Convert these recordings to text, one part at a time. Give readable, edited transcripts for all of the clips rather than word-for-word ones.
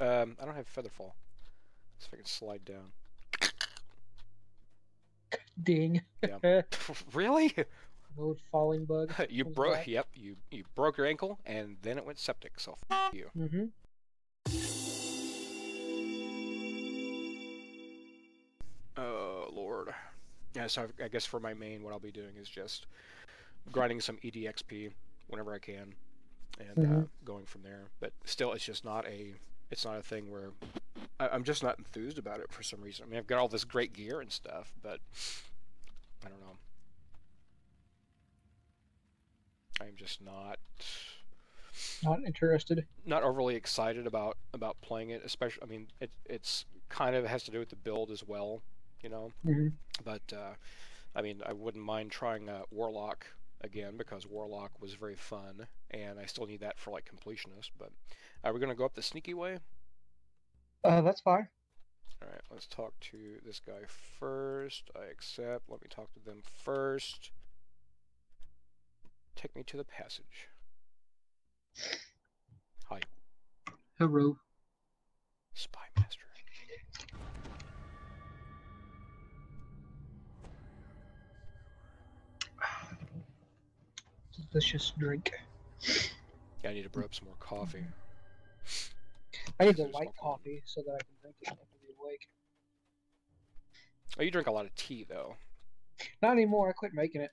I don't have Featherfall. Let's see if I can slide down. Ding. Yeah. Really? Old falling bug. You broke. Yep. You broke your ankle, and then it went septic. So f you. Mm-hmm. Oh Lord. Yeah. So I guess for my main, what I'll be doing is just grinding some EDXP whenever I can, and mm-hmm. Going from there. But still, it's just not a. It's not a thing where I'm just not enthused about it for some reason. I mean, I've got all this great gear and stuff, but I don't know. I'm just not interested. Not overly excited about playing it, especially. I mean, it's kind of has to do with the build as well, you know. Mm-hmm. But I mean, I wouldn't mind trying Warlock again because Warlock was very fun, and I still need that for like completionist. But are we going to go up the sneaky way? That's fine. All right, let's talk to this guy first. I accept. Let me talk to them first. Take me to the passage. Hi. Hello. Spy master. Delicious drink. Yeah, I need to brew up some more coffee. I need the white coffee so that I can drink it after the awake. Oh, you drink a lot of tea, though. Not anymore. I quit making it.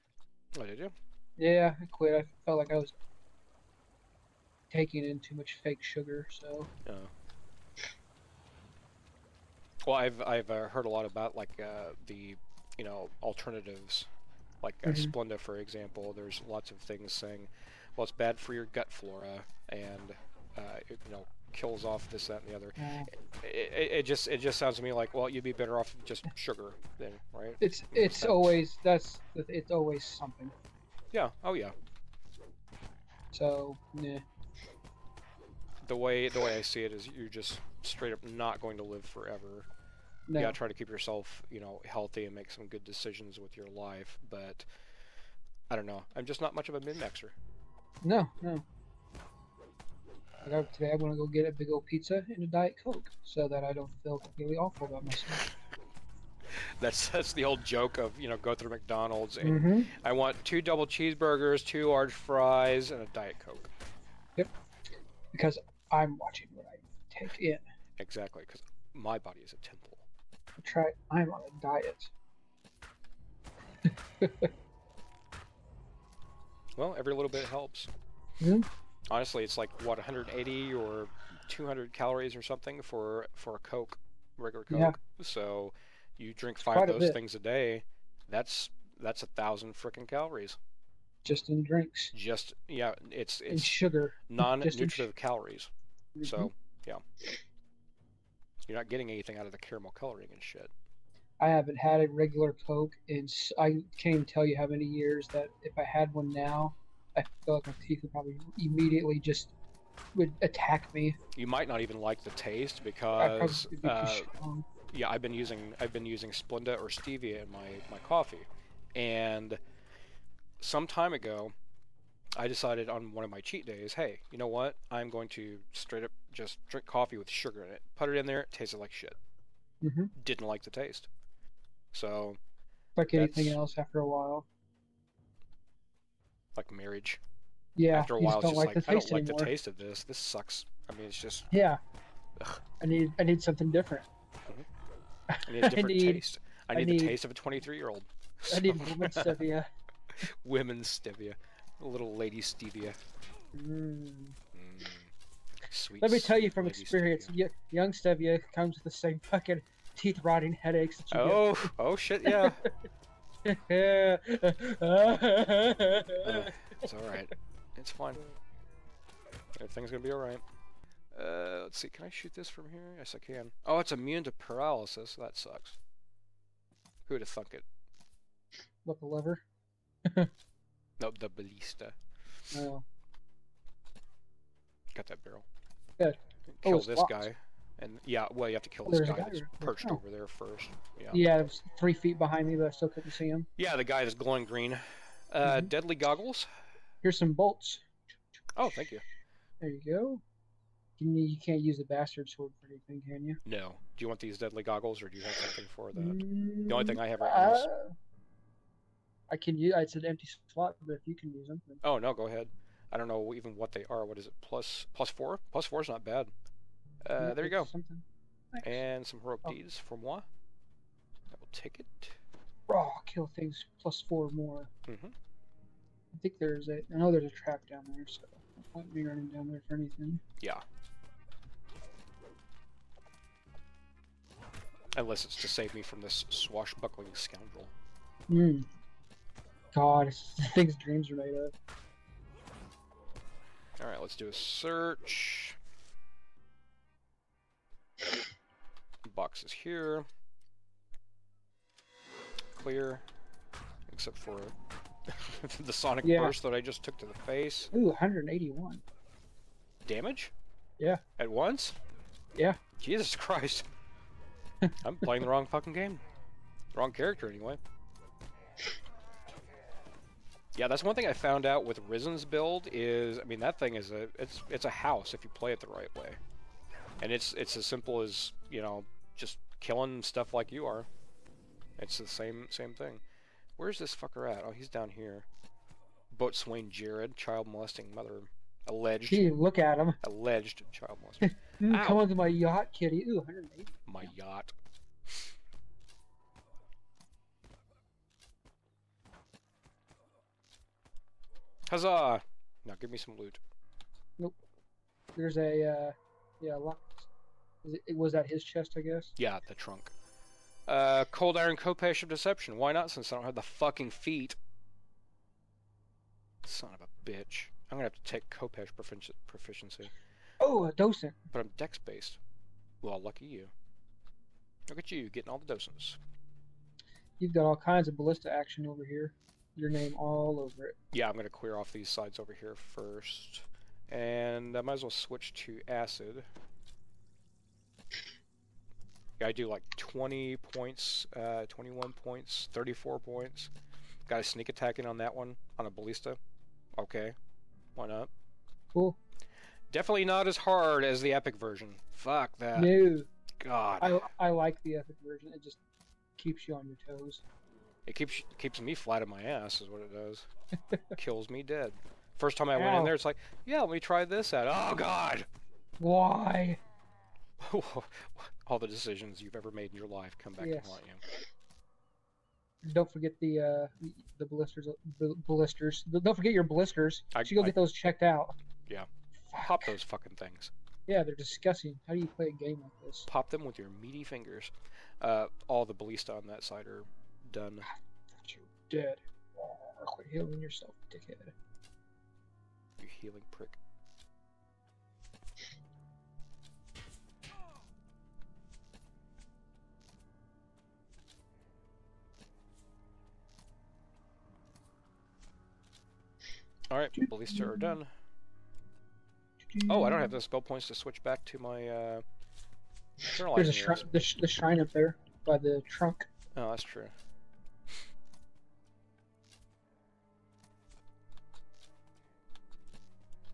Oh, did you? Yeah, I quit. I felt like I was taking in too much fake sugar, so. Oh. Well, I've heard a lot about like the alternatives, like Splenda, for example. There's lots of things saying, well, it's bad for your gut flora, and it, kills off this, that, and the other. It just sounds to me like, well, you'd be better off just sugar, then, right? It's always something. Yeah. Oh, yeah. So, yeah. The way I see it is, you're just straight up not going to live forever. No. You gotta try to keep yourself, healthy and make some good decisions with your life. But I don't know. I'm just not much of a min-maxer. No. Today I'm gonna go get a big old pizza and a Diet Coke so that I don't feel completely awful about myself. That's the old joke of, go through McDonald's and I want 2 double cheeseburgers, 2 large fries, and a Diet Coke. Yep. Because I'm watching what I take in. Exactly, because my body is a temple. I'm on a diet. Well, every little bit helps. Mm-hmm. Honestly, it's like, what, 180 or 200 calories or something for a Coke, regular Coke. Yeah. So you drink 5 of those things a day, that's 1,000 frickin' calories. Just in drinks. Just, yeah, it's and sugar. Non-nutritive calories. Mm-hmm. So, yeah. You're not getting anything out of the caramel coloring and shit. I haven't had a regular Coke, and I can't even tell you how many years that if I had one now, I feel like my teeth would probably immediately just would attack me. You might not even like the taste because... Yeah, I've been using Splenda or Stevia in my coffee, and some time ago, I decided on one of my cheat days, hey, you know what? I'm going to straight up just drink coffee with sugar in it. Put it in there, it tasted like shit. Mm-hmm. Didn't like the taste. So, like anything else, after a while, like marriage. Yeah. After a while, it's just like I don't like the taste of this. This sucks. I mean, it's just yeah. Ugh. I need something different. Mm-hmm. I need a different taste. I need the taste of a 23-year-old. So. I need women's stevia. Women's stevia. A little lady stevia. Sweet. Let me tell you from experience, stevia. Young stevia comes with the same fucking teeth-rotting headaches that you get. Oh, shit, yeah. It's alright. It's fine. Everything's gonna be alright. Let's see, can I shoot this from here? Yes, I can. Oh, it's immune to paralysis. That sucks. Who would have thunk it? What, the lever? No, the ballista. Oh. Got that barrel. Good. Kill this guy. And yeah, well, you have to kill this guy that's perched over there first. Yeah, it was 3 feet behind me, but I still couldn't see him. Yeah, the guy that's glowing green. Deadly goggles. Here's some bolts. Oh, thank you. There you go. You can't use a bastard sword for anything, can you? No. Do you want these deadly goggles, or do you have something for that? The only thing I have right now is... I can use... It's an empty slot, but if you can use them... Then... Oh, no, go ahead. I don't know even what they are. What is it? Plus four? Plus four is not bad. Yeah, there you go. Something. Nice. And some heroic deeds for moi. I will take it. Raw kill things, plus four more. Mm-hmm. I think there's a... I know there's a trap down there, so... I won't be running down there for anything. Yeah. Unless it's to save me from this swashbuckling scoundrel. Hmm. God, it's the things dreams are made of. Alright, let's do a search. Boxes here. Clear. Except for... the sonic burst that I just took to the face. Ooh, 181. Damage? Yeah. At once? Yeah. Jesus Christ. I'm playing the wrong fucking game. Wrong character, anyway. Yeah, that's one thing I found out with Risen's build is, I mean, that thing is a, it's a house if you play it the right way. And it's as simple as, you know, just killing stuff like you are. It's the same thing. Where's this fucker at? Oh, he's down here. Boatswain Jared, child molesting mother. Alleged. Gee, look at him. Alleged child molester. Come onto my yacht, kitty. Ooh, 180. My yacht. Huzzah! Now give me some loot. Nope. There's a, yeah, locked. Was that his chest, I guess? Yeah, the trunk. Cold Iron Kopesh of Deception. Why not, since I don't have the fucking feet? Son of a bitch. I'm gonna have to take Kopesh proficiency. Oh, a docent. But I'm dex-based. Well, lucky you. Look at you, getting all the docents. You've got all kinds of ballista action over here. Your name all over it. Yeah, I'm gonna clear off these sides over here first. And I might as well switch to acid. I do like 20 points, 21 points, 34 points. Got a sneak attack in on that one, on a ballista. Okay. Why not? Cool. Definitely not as hard as the epic version. Fuck that. No. God. I like the epic version. It just keeps you on your toes. It keeps me flat on my ass is what it does. Kills me dead. First time I went in there, it's like, yeah, let me try this out. Oh, God. Why? All the decisions you've ever made in your life come back to haunt you. Don't forget the blisters. Don't forget your blisters. You go get those checked out. Yeah. Pop those fucking things. Yeah, they're disgusting. How do you play a game like this? Pop them with your meaty fingers. All the ballista on that side are done. I thought you were dead. Oh, quit healing yourself, dickhead. You healing prick. Alright, ballista are done. Oh, I don't have those spell points to switch back to my, There's a the shrine up there, by the trunk. Oh, that's true.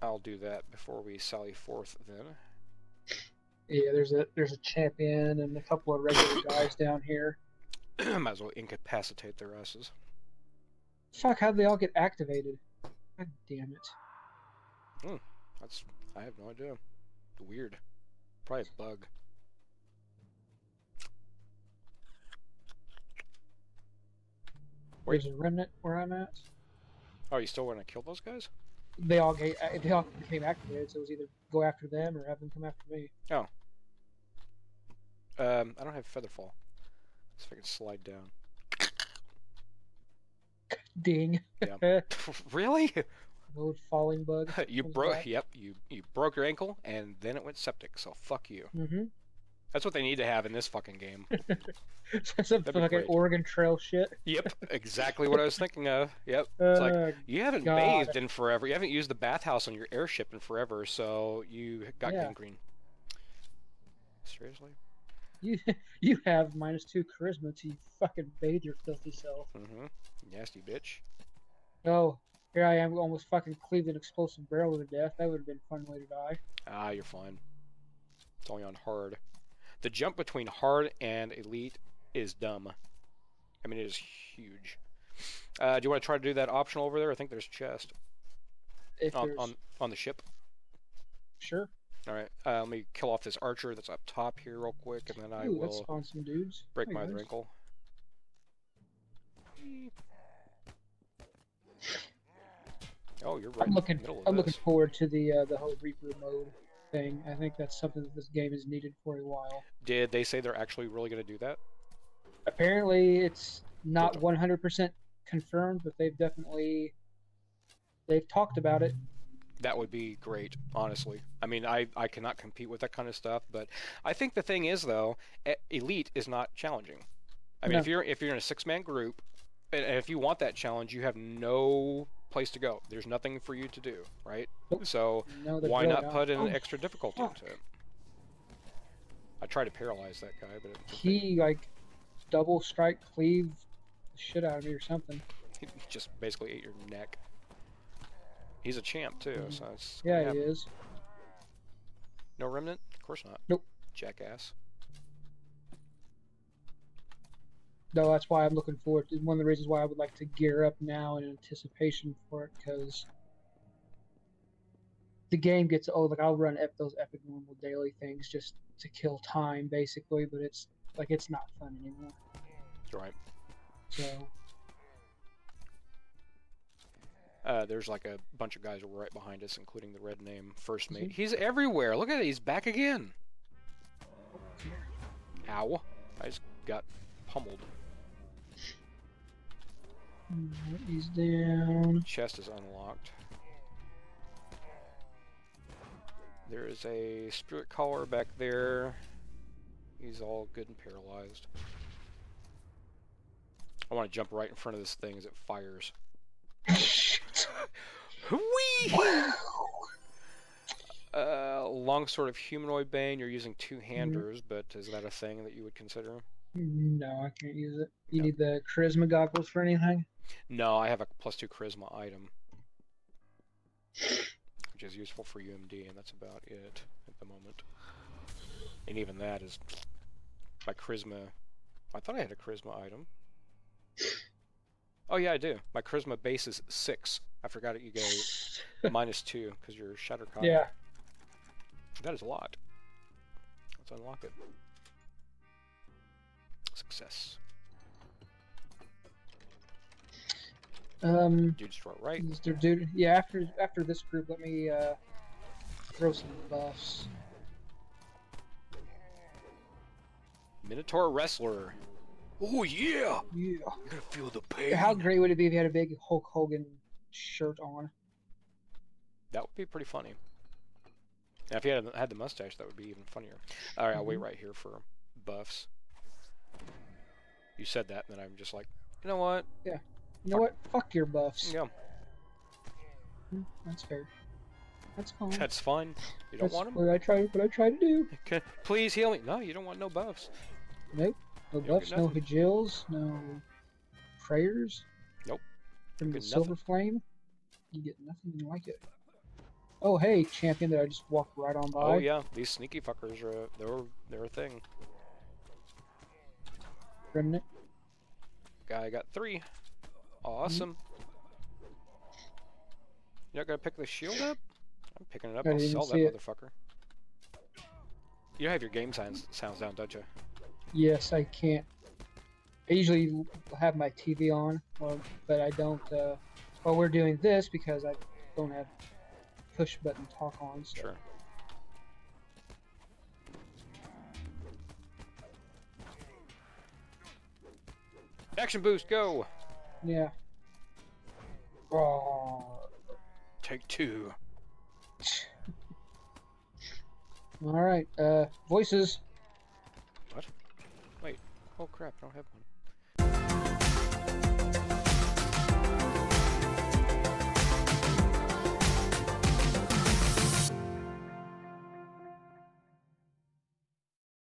I'll do that before we sally forth, then. Yeah, there's a champion and a couple of regular guys down here. Might as well incapacitate their asses. Fuck, how'd they all get activated? God damn it. Hmm. That's... I have no idea. Weird. Probably a bug. Wait. There's a remnant where I'm at. Oh, you still want to kill those guys? They all became activated, so it was either go after them or have them come after me. Oh. I don't have Featherfall. Let's see if I can slide down. Ding. Yeah. Really? Old falling bug. You broke. Yep. You broke your ankle, and then it went septic. So fuck you. Mm-hmm. That's what they need to have in this fucking game. That's a fucking Oregon Trail shit. Yep. Exactly what I was thinking of. Yep. It's like you haven't bathed in forever. You haven't used the bathhouse on your airship in forever, so you got gangrene. Seriously. You have -2 charisma till you fucking bathe your filthy self. Mm-hmm. Nasty bitch. Oh, here I am almost fucking cleaved an explosive barrel to death. That would have been a fun way to die. Ah, you're fine. It's only on hard. The jump between hard and elite is dumb. I mean, it is huge. Do you want to try to do that optional over there? I think there's chest. On the ship? Sure. Alright, let me kill off this archer that's up top here real quick, and then I will spawn some dudes. Break my other ankle. Oh, you're right. I'm looking forward to the whole Reaper mode thing. I think that's something that this game has needed for a while. Did they say they're actually really going to do that? Apparently, it's not 100% confirmed, but they've definitely talked about it. That would be great, honestly. I mean, I cannot compete with that kind of stuff, but I think the thing is, though, elite is not challenging. I mean, if you're in a six-man group, and if you want that challenge, you have no place to go. There's nothing for you to do, right? So why not put in an extra difficulty into it? I tried to paralyze that guy, but he like double strike cleave the shit out of me or something. He just basically ate your neck. He's a champ too, so it's yeah, he is. No remnant? Of course not. Nope. Jackass. No, that's why I'm looking forward to one of the reasons why I would like to gear up now in anticipation for it, because the game gets old. Like, I'll run those epic normal daily things just to kill time, basically, but it's like it's not fun anymore. That's right. So there's like a bunch of guys right behind us, including the red name first mate. He's everywhere. Look at it. He's back again. Ow! I just got pummeled. He's down. Chest is unlocked. There is a spirit collar back there. He's all good and paralyzed. I want to jump right in front of this thing as it fires. Whee! Wow. Long sort of humanoid bane. You're using two-handers, but is that a thing that you would consider? No, I can't use it. You need the charisma goggles for anything? No, I have a +2 charisma item, which is useful for UMD, and that's about it at the moment. And even that is my charisma. I thought I had a charisma item. Oh yeah, I do. My charisma base is 6. I forgot it. You go -2 because you're Shatter-Cop. Yeah, that is a lot. Let's unlock it. Success. Dude's to our right. Dude, yeah. After this group, let me throw some buffs. Minotaur wrestler. Oh yeah. Yeah. You're gonna feel the pain. How great would it be if you had a big Hulk Hogan shirt on? That would be pretty funny. Now, if you had the mustache, that would be even funnier. All right, I'll wait right here for buffs. You said that, and then I'm just like, you know what? Yeah. You know what? Fuck your buffs. Yeah. That's fair. That's fine. That's fine. You don't want them? What I try to do. Okay. Please heal me. No, you don't want no buffs. Nope. No buffs, no hajils, no prayers. Nope. From the silver flame, you get nothing like it. Oh, hey, champion that I just walked right on by. Oh, yeah. These sneaky fuckers are they're a thing. Remnant. Guy got 3. Awesome. You're not gonna pick the shield up? I'm picking it up. I'll sell that motherfucker. You have your game sounds down, don't you? Yes, I can't. I usually have my TV on, but I don't. While we're doing this, because I don't have push button talk on. So. Sure. Action boost, go! Yeah. Oh. Take 2. Alright, voices. What? Wait. Oh crap, I don't have one.